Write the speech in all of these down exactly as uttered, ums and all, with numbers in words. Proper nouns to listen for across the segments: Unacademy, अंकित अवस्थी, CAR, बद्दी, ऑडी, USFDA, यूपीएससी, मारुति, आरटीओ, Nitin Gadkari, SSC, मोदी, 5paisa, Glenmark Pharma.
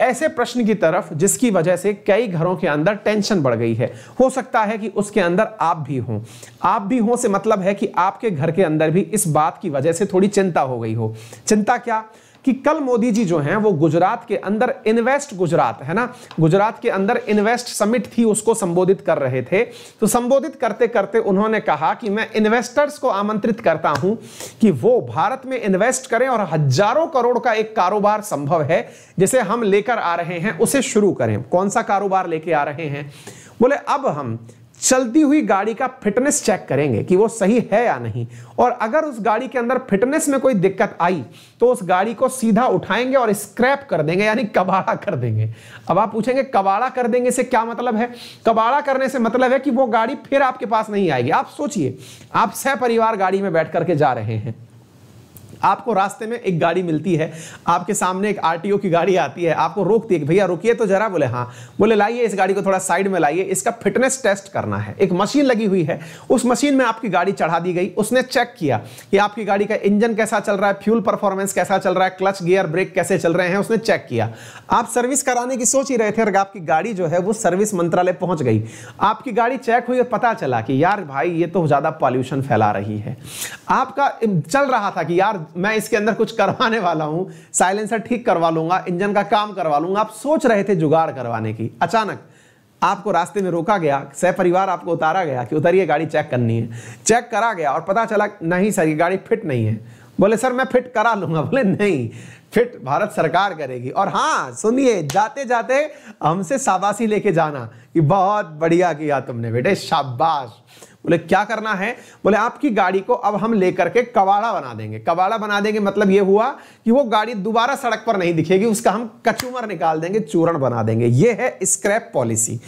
ऐसे प्रश्न की तरफ जिसकी वजह से कई घरों के अंदर टेंशन बढ़ गई है। हो सकता है कि उसके अंदर आप भी हों। आप भी हों से मतलब है कि आपके घर के अंदर भी इस बात की वजह से थोड़ी चिंता हो गई हो। चिंता क्या कि कल मोदी जी जो हैं वो गुजरात के अंदर इन्वेस्ट गुजरात है ना गुजरात के अंदर इन्वेस्ट समिट थी, उसको संबोधित कर रहे थे। तो संबोधित करते करते उन्होंने कहा कि मैं इन्वेस्टर्स को आमंत्रित करता हूं कि वो भारत में इन्वेस्ट करें और हजारों करोड़ का एक कारोबार संभव है जिसे हम लेकर आ रहे हैं उसे शुरू करें। कौन सा कारोबार लेके आ रहे हैं? बोले अब हम चलती हुई गाड़ी का फिटनेस चेक करेंगे कि वो सही है या नहीं, और अगर उस गाड़ी के अंदर फिटनेस में कोई दिक्कत आई तो उस गाड़ी को सीधा उठाएंगे और स्क्रैप कर देंगे, यानी कबाड़ा कर देंगे। अब आप पूछेंगे कबाड़ा कर देंगे से क्या मतलब है? कबाड़ा करने से मतलब है कि वो गाड़ी फिर आपके पास नहीं आएगी। आप सोचिए, आप सहपरिवार गाड़ी में बैठ करके जा रहे हैं, आपको रास्ते में एक गाड़ी मिलती है, आपके सामने एक आरटीओ की गाड़ी आती है, आपको रोकती है, भैया रुकिए तो जरा। बोले हाँ। बोले लाइए इस गाड़ी को थोड़ा साइड में लाइए, इसका फिटनेस टेस्ट करना है। एक मशीन लगी हुई है, उस मशीन में आपकी गाड़ी चढ़ा दी गई, उसने चेक किया कि आपकी गाड़ी का इंजन कैसा चल रहा है, फ्यूल परफॉर्मेंस कैसा चल रहा है, क्लच गियर ब्रेक कैसे चल रहे हैं, उसने चेक किया। आप सर्विस कराने की सोच ही रहे थे और आपकी गाड़ी जो है वो सर्विस मंत्रालय पहुंच गई। आपकी गाड़ी चेक हुई और पता चला कि यार भाई ये तो ज्यादा पॉल्यूशन फैला रही है। आपका चल रहा था कि यार मैं इसके अंदर कुछ करवाने वाला हूं, साइलेंसर ठीक करवा लूंगा, इंजन का काम करवा लूंगा। आप सोच रहे थे जुगाड़ करवाने की। अचानक आपको रास्ते में रोका गया, सहपरिवार आपको उतारा गया कि उतरिए गाड़ी चेक करनी है। चेक करा गया और पता चला नहीं सर ये गाड़ी फिट नहीं है। बोले सर मैं फिट करा लूंगा। बोले नहीं, फिट भारत सरकार करेगी। और हाँ सुनिए, जाते जाते हमसे शाबाशी लेके जाना कि बहुत बढ़िया किया तुमने बेटे, शाबाश। बोले क्या करना है? बोले आपकी गाड़ी को अब हम लेकर के कबाड़ा बना देंगे। कबाड़ा बना देंगे मतलब ये हुआ कि वो गाड़ी दोबारा सड़क पर नहीं दिखेगी, उसका हम कचूमर निकाल देंगे, चूरण बना देंगे। ये है स्क्रैप पॉलिसी।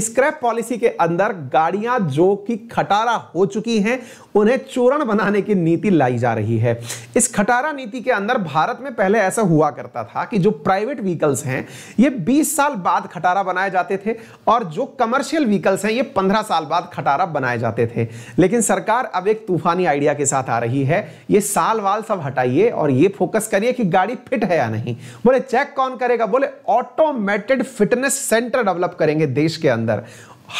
स्क्रैप पॉलिसी के अंदर गाड़ियां जो कि खटारा हो चुकी हैं उन्हें चूरण बनाने की नीति लाई जा रही है। इस खटारा नीति के अंदर भारत में पहले ऐसा हुआ करता था कि जो प्राइवेट व्हीकल्स हैं ये बीस साल बाद खटारा बनाए जाते थे और जो कमर्शियल व्हीकल्स हैं ये पंद्रह साल बाद खटारा बनाए जाते थे। लेकिन सरकार अब एक तूफानी आइडिया के साथ आ रही है, ये साल वाल सब हटाइए और ये फोकस करिए कि गाड़ी फिट है या नहीं। बोले चेक कौन करेगा? बोले ऑटोमेटेड फिटनेस सेंटर डेवलप करेंगे देश के अंदर।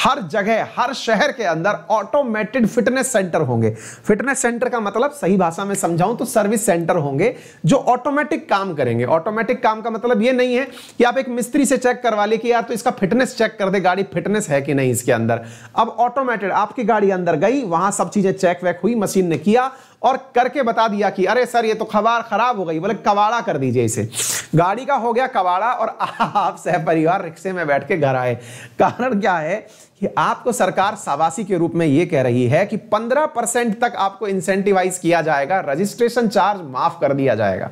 हर जगह, हर शहर के अंदर ऑटोमेटेड फिटनेस सेंटर होंगे। फिटनेस सेंटर का मतलब सही भाषा में समझाऊं तो सर्विस सेंटर होंगे जो ऑटोमेटिक काम करेंगे। ऑटोमेटिक काम का मतलब ये नहीं है कि आप एक मिस्त्री से चेक करवा ले कि यार तो इसका फिटनेस चेक कर दे, गाड़ी फिटनेस है कि नहीं इसके अंदर। अब ऑटोमेटेड आपकी गाड़ी अंदर गई, वहां सब चीजें चेक वैक हुई, मशीन ने किया और करके बता दिया कि अरे सर ये तो खबार खराब हो गई। बोले कबाड़ा कर दीजिए इसे। गाड़ी का हो गया कबाड़ा और आप सहपरिवार रिक्शे में बैठ के घर आए। कारण क्या है कि आपको सरकार शाबाशी के रूप में ये कह रही है कि पंद्रह परसेंट तक आपको इंसेंटिवाइज किया जाएगा, रजिस्ट्रेशन चार्ज माफ कर दिया जाएगा।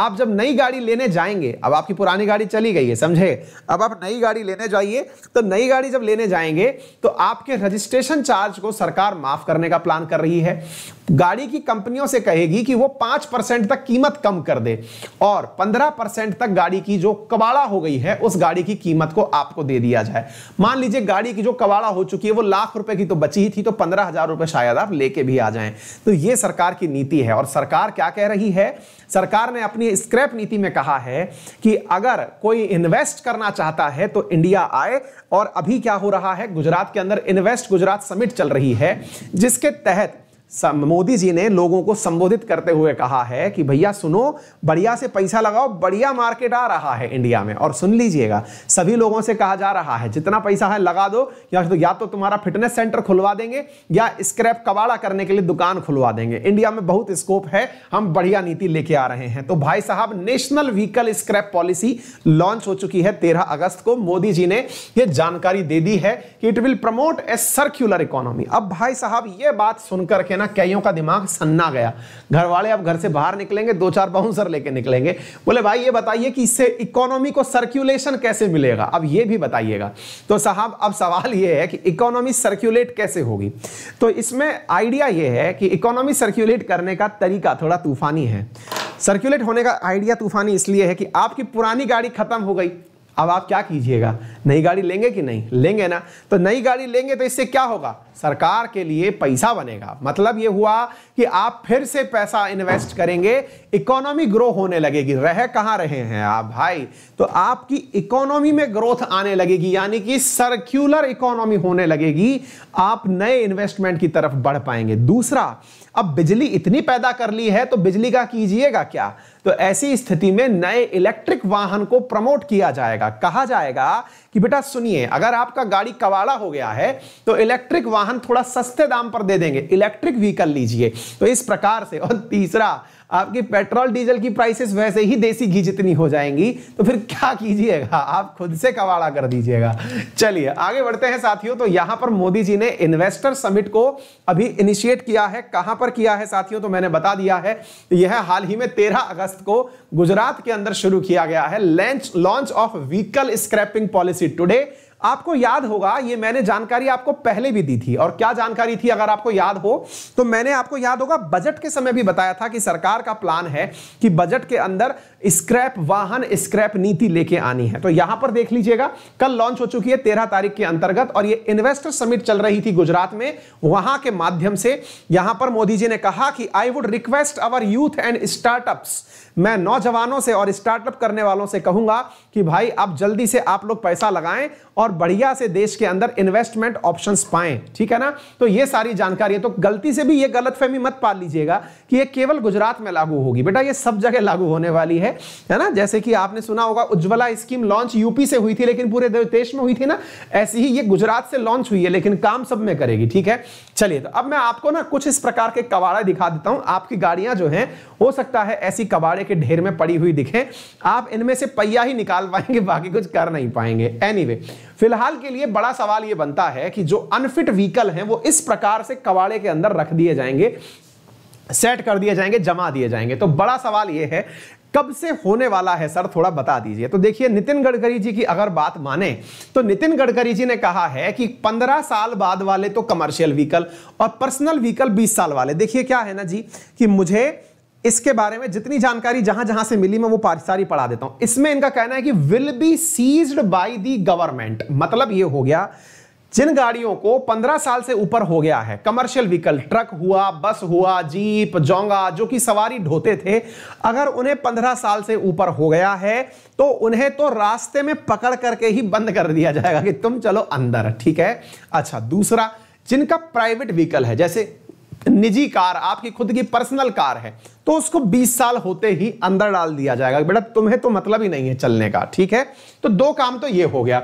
आप जब नई गाड़ी लेने जाएंगे, अब आपकी पुरानी गाड़ी चली गई है समझे, अब आप नई गाड़ी लेने जाइए, तो नई गाड़ी जब लेने जाएंगे तो आपके रजिस्ट्रेशन चार्ज को सरकार माफ करने का प्लान कर रही है। गाड़ी की कंपनियों से कहेगी कि वो पांच परसेंट तक कीमत कम कर दे और पंद्रह परसेंट तक गाड़ी की जो कबाड़ा हो गई है उस गाड़ी की कीमत को आपको दे दिया जाए। मान लीजिए गाड़ी की जो कबाड़ा हो चुकी है वो लाख रुपए की तो बची ही थी, तो पंद्रह हजार रुपए शायद आप लेके भी आ जाएं। तो ये सरकार की नीति है। और सरकार क्या कह रही है? सरकार ने अपनी स्क्रैप नीति में कहा है कि अगर कोई इन्वेस्ट करना चाहता है तो इंडिया आए। और अभी क्या हो रहा है, गुजरात के अंदर इन्वेस्ट गुजरात समिट चल रही है, जिसके तहत मोदी जी ने लोगों को संबोधित करते हुए कहा है कि भैया सुनो, बढ़िया से पैसा लगाओ, बढ़िया मार्केट आ रहा है इंडिया में। और सुन लीजिएगा, सभी लोगों से कहा जा रहा है जितना पैसा है लगा दो, या तो या तो तुम्हारा फिटनेस सेंटर खुलवा देंगे या स्क्रैप कबाड़ा करने के लिए दुकान खुलवा देंगे। इंडिया में बहुत स्कोप है, हम बढ़िया नीति लेके आ रहे हैं। तो भाई साहब national vehicle scrap policy launch हो चुकी है तेरह अगस्त को। मोदी जी ने यह जानकारी दे दी है कि it will promote a circular economy. अब भाई साहब यह बात सुनकर के कईयों का दिमाग सन्ना गया। घर वाले अब घर से बाहर निकलेंगे, दो चार बाउंसर लेके निकलेंगे। बोले भाई ये बताइए कि इससे इकोनॉमी को सर्कुलेशन कैसे मिलेगा, अब ये भी बताइएगा। तो साहब अब सवाल ये है कि इकोनॉमी सर्कुलेट कैसे होगी? तो इसमें आइडिया ये है कि इकोनॉमी सर्कुलेट करने का तरीका थोड़ा तूफानी है। सर्कुलेट होने का आइडिया तूफानी इसलिए है कि आपकी पुरानी गाड़ी खत्म हो गई, अब आप क्या कीजिएगा, नई गाड़ी लेंगे कि नहीं लेंगे ना, तो नई गाड़ी लेंगे तो इससे क्या होगा, सरकार के लिए पैसा बनेगा। मतलब ये हुआ कि आप फिर से पैसा इन्वेस्ट करेंगे, इकोनॉमी ग्रो होने लगेगी। रह कहाँ रहे हैं आप भाई, तो आपकी इकोनॉमी में ग्रोथ आने लगेगी, यानी कि सर्क्यूलर इकोनॉमी होने लगेगी, आप नए इन्वेस्टमेंट की तरफ बढ़ पाएंगे। दूसरा, अब बिजली इतनी पैदा कर ली है तो बिजली का कीजिएगा क्या, तो ऐसी स्थिति में नए इलेक्ट्रिक वाहन को प्रमोट किया जाएगा, कहा जाएगा कि बेटा सुनिए, अगर आपका गाड़ी कबाड़ा हो गया है तो इलेक्ट्रिक वाहन थोड़ा सस्ते दाम पर दे देंगे, इलेक्ट्रिक व्हीकल लीजिए। तो इस प्रकार से, और तीसरा आपकी पेट्रोल डीजल की प्राइसेस वैसे ही देसी घी जितनी हो जाएंगी, तो फिर क्या कीजिएगा, आप खुद से कबाड़ा कर दीजिएगा। चलिए आगे बढ़ते हैं साथियों। तो यहां पर मोदी जी ने इन्वेस्टर समिट को अभी इनिशिएट किया है, कहां पर किया है साथियों, तो मैंने बता दिया है, यह हाल ही में तेरह अगस्त को गुजरात के अंदर शुरू किया गया है। Launch launch of vehicle scrapping policy today. आपको याद होगा ये मैंने जानकारी आपको पहले भी दी थी, और क्या जानकारी थी अगर आपको याद हो तो, मैंने आपको याद होगा बजट के समय भी बताया था कि सरकार का प्लान है कि बजट के अंदर स्क्रैप वाहन स्क्रैप नीति लेके आनी है। तो यहां पर देख लीजिएगा, कल लॉन्च हो चुकी है तेरह तारीख के अंतर्गत, और ये इन्वेस्टर समिट चल रही थी गुजरात में, वहां के माध्यम से यहां पर मोदी जी ने कहा कि I would request our youth and startups, मैं नौजवानों से और स्टार्टअप करने वालों से कहूंगा कि भाई आप जल्दी से आप लोग पैसा लगाएं और बढ़िया से देश के अंदर इन्वेस्टमेंट ऑप्शंस पाएं, ठीक है ना। तो ये सारी जानकारी है, तो गलती से भी ये गलतफहमी मत पाल लीजिएगा कि ये केवल गुजरात में लागू होगी, बेटा ये सब जगह लागू होने वाली है, है ना। जैसे कि आपने सुना होगा उज्ज्वला स्कीम लॉन्च यूपी से हुई थी लेकिन पूरे देश में हुई थी ना, ऐसी ही ये गुजरात से लॉन्च हुई है लेकिन काम सब में करेगी, ठीक है। चलिए, तो अब मैं आपको ना कुछ इस प्रकार के कबाड़े दिखा देता हूं, आपकी गाड़ियां जो है हो सकता है ऐसी कबाड़े के ढेर में पड़ी हुई दिखे, आप इनमें से पहिया ही निकाल पाएंगे, बाकी कुछ कर नहीं पाएंगे। एनीवे, फिलहाल के लिए बड़ा सवाल यह बनता है कि जो अनफिट व्हीकल हैं वो इस प्रकार से कबाड़े के अंदर रख दिए जाएंगे, सेट कर दिए जाएंगे, जमा दिए जाएंगे। तो बड़ा सवाल यह है कब से होने वाला है सर, थोड़ा बता दीजिए। तो देखिए, नितिन गडकरी जी की अगर बात माने तो नितिन गडकरी जी ने कहा है कि पंद्रह साल बाद वाले तो कमर्शियल व्हीकल और पर्सनल व्हीकल बीस साल वाले। देखिए क्या है ना जी कि मुझे इसके बारे में जितनी जानकारी जहां जहां से मिली मैं वो सारी पढ़ा देता हूं। इसमें इनका कहना है कि will be seized by the government, मतलब ये हो गया जिन गाड़ियों को पंद्रह साल से ऊपर हो गया है, कमर्शियल व्हीकल, ट्रक हुआ, बस हुआ, जीप, जोंगा, जो कि सवारी ढोते थे, अगर उन्हें पंद्रह साल से ऊपर हो गया है तो उन्हें तो रास्ते में पकड़ करके ही बंद कर दिया जाएगा कि तुम चलो अंदर, ठीक है। अच्छा, दूसरा जिनका प्राइवेट व्हीकल है, जैसे निजी कार, आपकी खुद की पर्सनल कार है, तो उसको बीस साल होते ही अंदर डाल दिया जाएगा, बेटा तुम्हें तो मतलब ही नहीं है चलने का, ठीक है। तो दो काम तो ये हो गया।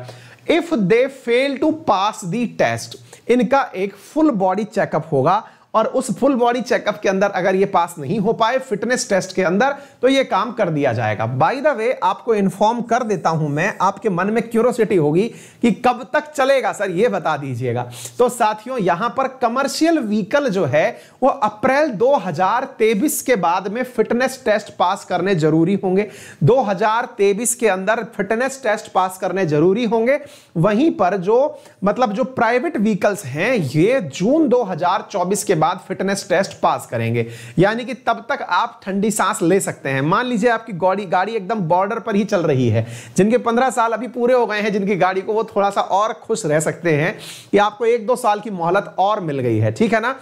If they fail to pass the test, इनका एक फुल बॉडी चेकअप होगा, और उस फुल बॉडी चेकअप के अंदर अगर ये पास नहीं हो पाए फिटनेस टेस्ट के अंदर, तो ये काम कर दिया जाएगा। बाय द वे, आपको इन्फॉर्म कर देता हूं मैं, आपके मन में क्यूरोसिटी होगी कि कब तक चलेगा सर, ये बता दीजिएगा। तो साथियों, यहां पर कमर्शियल व्हीकल जो है वो अप्रैल दो हज़ार तेईस के बाद में फिटनेस टेस्ट पास करने जरूरी होंगे, दो हज़ार तेईस के अंदर फिटनेस टेस्ट पास करने जरूरी होंगे। वहीं पर जो मतलब जो प्राइवेट व्हीकल्स हैं ये जून दो हज़ार चौबीस के बाद फिटनेस टेस्ट पास करेंगे, यानी कि तब तक आप ठंडी सांस ले सकते हैं। मान लीजिए आपकी गाड़ी गाड़ी एकदम बॉर्डर पर ही चल रही है, जिनके पंद्रह साल अभी पूरे हो गए हैं, जिनकी गाड़ी को वो थोड़ा सा और खुश रह सकते हैं कि आपको एक दो साल की मोहलत और मिल गई है, ठीक है ना।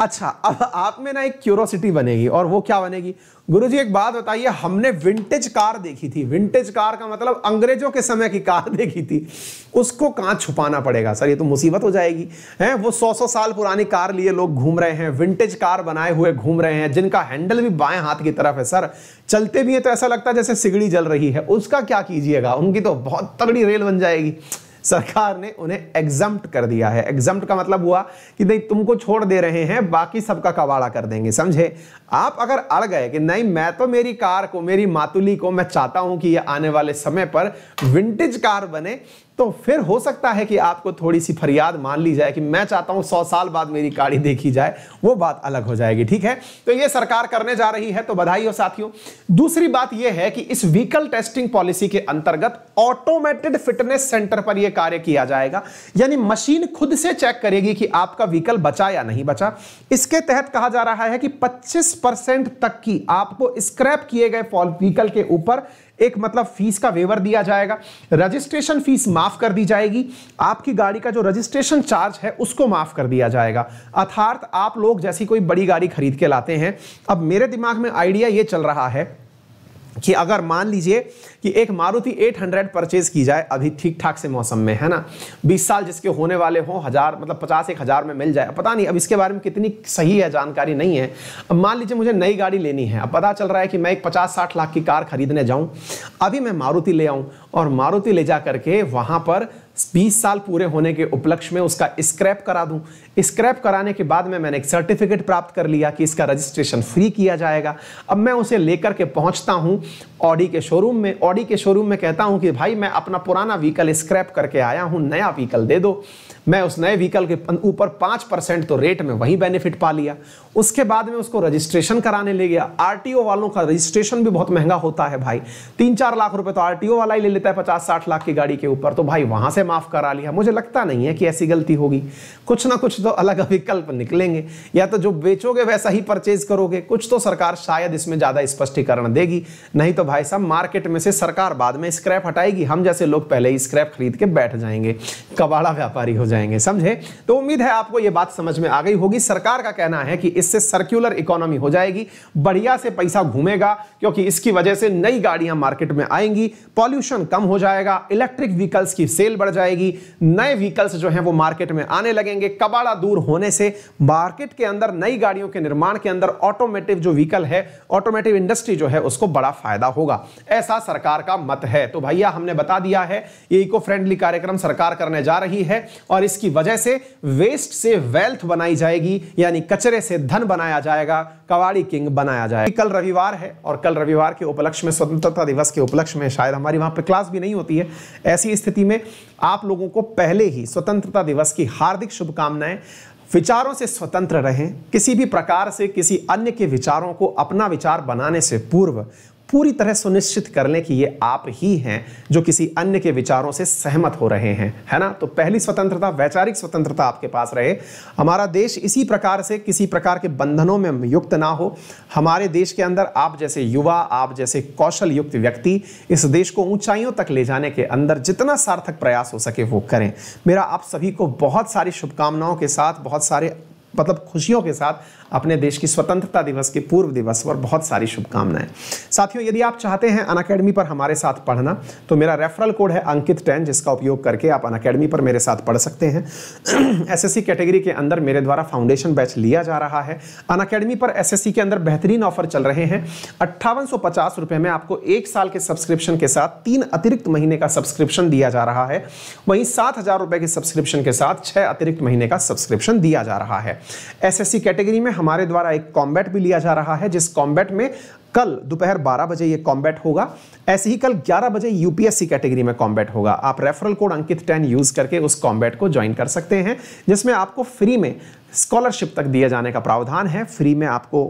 अच्छा, अब आप में ना एक क्यूरोसिटी बनेगी, और वो क्या बनेगी, गुरुजी एक बात बताइए, हमने विंटेज कार देखी थी, विंटेज कार का मतलब अंग्रेजों के समय की कार देखी थी, उसको कहाँ छुपाना पड़ेगा सर, ये तो मुसीबत हो जाएगी हैं। वो सौ सौ साल पुरानी कार लिए लोग घूम रहे हैं, विंटेज कार बनाए हुए घूम रहे हैं, जिनका हैंडल भी बाएं हाथ की तरफ है सर, चलते भी हैं तो ऐसा लगता है जैसे सिगड़ी जल रही है, उसका क्या कीजिएगा, उनकी तो बहुत तगड़ी रेल बन जाएगी। सरकार ने उन्हें एग्जम्प्ट कर दिया है, एग्जम्प्ट का मतलब हुआ कि नहीं तुमको छोड़ दे रहे हैं, बाकी सबका कबाड़ा कर देंगे, समझे। आप अगर अड़ गए कि नहीं मैं तो मेरी कार को, मेरी मातुली को मैं चाहता हूं कि ये आने वाले समय पर विंटेज कार बने, तो फिर हो सकता है कि आपको थोड़ी सी फरियाद मान ली जाए कि मैं चाहता हूं सौ साल बाद मेरी गाड़ी देखी जाए, वो बात अलग हो जाएगी, ठीक है। तो ये सरकार करने जा रही है, तो बधाई हो साथियों। दूसरी बात ये है कि इस व्हीकल टेस्टिंग पॉलिसी के अंतर्गत ऑटोमेटेड फिटनेस सेंटर पर यह कार्य किया जाएगा, यानी मशीन खुद से चेक करेगी कि आपका व्हीकल बचा या नहीं बचा। इसके तहत कहा जा रहा है कि पच्चीस परसेंट तक की आपको स्क्रैप किए गए व्हीकल के ऊपर एक मतलब फीस का वेवर दिया जाएगा, रजिस्ट्रेशन फीस माफ कर दी जाएगी, आपकी गाड़ी का जो रजिस्ट्रेशन चार्ज है उसको माफ कर दिया जाएगा। अर्थात आप लोग जैसी कोई बड़ी गाड़ी खरीद के लाते हैं, अब मेरे दिमाग में आइडिया ये चल रहा है कि अगर मान लीजिए कि एक मारुति आठ सौ परचेज की जाए अभी ठीक ठाक से मौसम में, है ना, बीस साल जिसके होने वाले हों, हजार मतलब पचास एक हज़ार में मिल जाए, पता नहीं, अब इसके बारे में कितनी सही है जानकारी नहीं है। अब मान लीजिए मुझे नई गाड़ी लेनी है, अब पता चल रहा है कि मैं एक पचास साठ लाख की कार खरीदने जाऊँ, अभी मैं मारुति ले आऊँ और मारुति ले जा करके वहाँ पर बीस साल पूरे होने के उपलक्ष्य में उसका स्क्रैप करा दूं। स्क्रैप कराने के बाद में मैंने एक सर्टिफिकेट प्राप्त कर लिया कि इसका रजिस्ट्रेशन फ्री किया जाएगा। अब मैं उसे लेकर के पहुंचता हूं ऑडी के शोरूम में, ऑडी के शोरूम में कहता हूं कि भाई मैं अपना पुराना व्हीकल स्क्रैप करके आया हूं, नया व्हीकल दे दो। मैं उस नए व्हीकल के ऊपर पाँच परसेंट तो रेट में वही बेनिफिट पा लिया। उसके बाद में उसको रजिस्ट्रेशन कराने ले गया। आरटीओ वालों का रजिस्ट्रेशन भी बहुत महंगा होता है भाई, तीन चार लाख रुपए तो आरटीओ वाला ही ले लेता है पचास साठ लाख की गाड़ी के ऊपर, तो भाई वहां से माफ करा लिया। मुझे लगता नहीं है कि ऐसी गलती होगी, कुछ ना कुछ तो अलग विकल्प निकलेंगे, या तो जो बेचोगे वैसा ही परचेज करोगे, कुछ तो सरकार शायद इसमें ज्यादा स्पष्टीकरण देगी, नहीं तो भाई साहब मार्केट में से सरकार बाद में स्क्रैप हटाएगी, हम जैसे लोग पहले ही स्क्रैप खरीद के बैठ जाएंगे, कबाड़ा व्यापारी हो जाएंगे, समझे। तो उम्मीद है आपको यह बात समझ में आ गई होगी। सरकार का कहना है कि इससे सर्कुलर इकोनॉमी हो जाएगी, बढ़िया से पैसा घूमेगा, क्योंकि इसकी वजह से नई गाड़ियां मार्केट में आएंगी, पॉल्यूशन कम हो जाएगा, इलेक्ट्रिक व्हीकल्स की सेल बढ़ जाएगी, नए व्हीकल्स जो हैं वो मार्केट में आने लगेंगे। कबाड़ा दूर होने से मार्केट के अंदर नई गाड़ियों के निर्माण के अंदर ऑटोमेटिव जो व्हीकल है, ऑटोमेटिव इंडस्ट्री जो है, उसको बड़ा फायदा होगा, ऐसा सरकार का मत है। तो भैया हमने बता दिया है, ये इको फ्रेंडली कार्यक्रम सरकार करने जा रही है और इसकी वजह से वेस्ट से वेल्थ बनाई जाएगी, यानी कचरे से धन बनाया जाएगा, कबाड़ी किंग बनाया जाएगा। कल रविवार है और कल रविवार के उपलक्ष्य में, स्वतंत्रता दिवस के उपलक्ष्य में, शायद हमारी वहां पे क्लास भी नहीं होती है। ऐसी स्थिति में आप लोगों को पहले ही स्वतंत्रता दिवस की हार्दिक शुभकामनाएं। विचारों से स्वतंत्र रहें, किसी भी प्रकार से किसी अन्य के विचारों को अपना विचार बनाने से पूर्व पूरी तरह सुनिश्चित कर लें कि ये आप ही हैं जो किसी अन्य के विचारों से सहमत हो रहे हैं, है ना। तो पहली स्वतंत्रता, वैचारिक स्वतंत्रता आपके पास रहे, हमारा देश इसी प्रकार से किसी प्रकार के बंधनों में युक्त ना हो। हमारे देश के अंदर आप जैसे युवा, आप जैसे कौशल युक्त व्यक्ति इस देश को ऊंचाइयों तक ले जाने के अंदर जितना सार्थक प्रयास हो सके वो करें। मेरा आप सभी को बहुत सारी शुभकामनाओं के साथ, बहुत सारे मतलब खुशियों के साथ अपने देश की स्वतंत्रता दिवस के पूर्व दिवस पर बहुत सारी शुभकामनाएं। साथियों, यदि आप चाहते हैं अनअकैडमी पर हमारे साथ पढ़ना तो मेरा रेफरल कोड है अंकित टेन, जिसका उपयोग करके आप अनअकैडमी पर मेरे साथ पढ़ सकते हैं। एसएससी कैटेगरी के अंदर मेरे द्वारा फाउंडेशन बैच लिया जा रहा है। अनअकैडमी पर एसएससी के अंदर बेहतरीन ऑफर चल रहे हैं। अट्ठावन सौ पचास रुपये में आपको एक साल के सब्सक्रिप्शन के साथ तीन अतिरिक्त महीने का सब्सक्रिप्शन दिया जा रहा है। वहीं सात हजार रुपये के सब्सक्रिप्शन के साथ छः अतिरिक्त महीने का सब्सक्रिप्शन दिया जा रहा है। एसएससी कैटेगरी में हमारे द्वारा एक कॉम्बैट भी लिया जा रहा है, जिस कॉम्बैट में कल दोपहर बारह बजे ये कॉम्बैट होगा। ऐसे ही कल ग्यारह बजे यूपीएससी कैटेगरी में कॉम्बैट होगा। आप referral code Ankit ten use करके उस कॉम्बैट को ज्वाइन कर सकते हैं, जिसमें आपको फ्री में स्कॉलरशिप तक दिए जाने का प्रावधान है, फ्री में आपको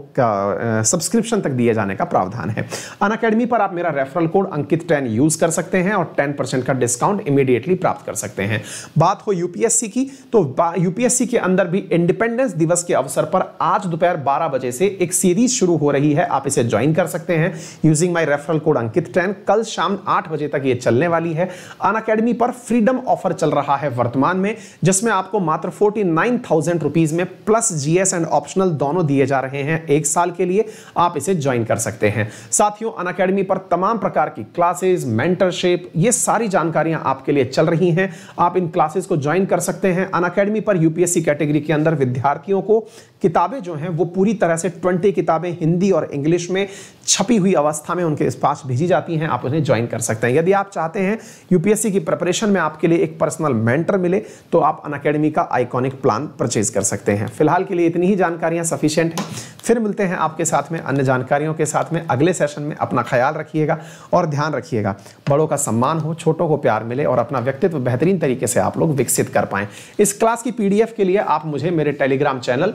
सब्सक्रिप्शन तक दिए जाने का प्रावधान है। अनअकैडमी पर आप मेरा referral code Ankit ten use कर सकते हैं और टेन परसेंट का डिस्काउंट इमीडिएटली प्राप्त कर सकते हैं। बात हो यूपीएससी की, तो यूपीएससी के अंदर भी इंडिपेंडेंस दिवस के अवसर पर आज दोपहर बारह बजे से एक सीरीज शुरू हो रही है, आप इसे ज्वाइन कर सकते हैं using my referral code Ankit ten. कल शाम आठ बजे तक ये चलने वाली है। अनअकैडमी पर फ्रीडम ऑफर चल रहा है वर्तमान में, जिसमें आपको मात्र उनचास हज़ार रुपीस में प्लस जीएस एंड ऑप्शनल दोनों दिए जा रहे हैं एक साल के लिए, आप इसे ज्वाइन कर सकते हैं। साथियों, अनअकैडमी पर तमाम प्रकार की क्लासेस, मेंटरशिप, ये सारी जानकारियां आपके लिए चल रही हैं, आप इन क्लासेस को ज्वाइन कर सकते हैं। अनअकैडमी पर यूपीएससी कैटेगरी के अंदर विद्यार्थियों को किताबें जो हैं वो पूरी तरह से बीस किताबें हिंदी और इंग्लिश में छपी हुई अवस्था में उनके पास भेजी जाती हैं, आप उन्हें ज्वाइन कर सकते हैं। यदि आप चाहते हैं यूपीएससी की प्रिपरेशन में आपके लिए एक पर्सनल मेंटर मिले तो आप अनअकैडमी का आइकॉनिक प्लान परचेज कर सकते हैं। फिलहाल के लिए इतनी ही जानकारियां सफिशिएंट हैं। फिर मिलते हैं आपके साथ में अन्य जानकारियों के साथ में अगले सेशन में। अपना ख्याल रखिएगा और ध्यान रखिएगा। बड़ों का सम्मान हो, छोटों को प्यार मिले और अपना व्यक्तित्व बेहतरीन तरीके से आप लोग विकसित कर पाएं। इस क्लास की पीडीएफ के लिए आप मुझे मेरे टेलीग्राम चैनल,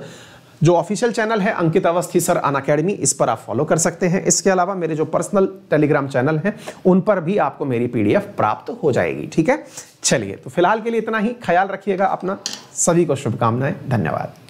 जो ऑफिशियल चैनल है अंकित अवस्थी सर अनअकैडमी, इस पर आप फॉलो कर सकते हैं। इसके अलावा मेरे जो पर्सनल टेलीग्राम चैनल हैं उन पर भी आपको मेरी पीडीएफ प्राप्त हो जाएगी, ठीक है। चलिए, तो फिलहाल के लिए इतना ही। ख्याल रखिएगा अपना। सभी को शुभकामनाएं। धन्यवाद।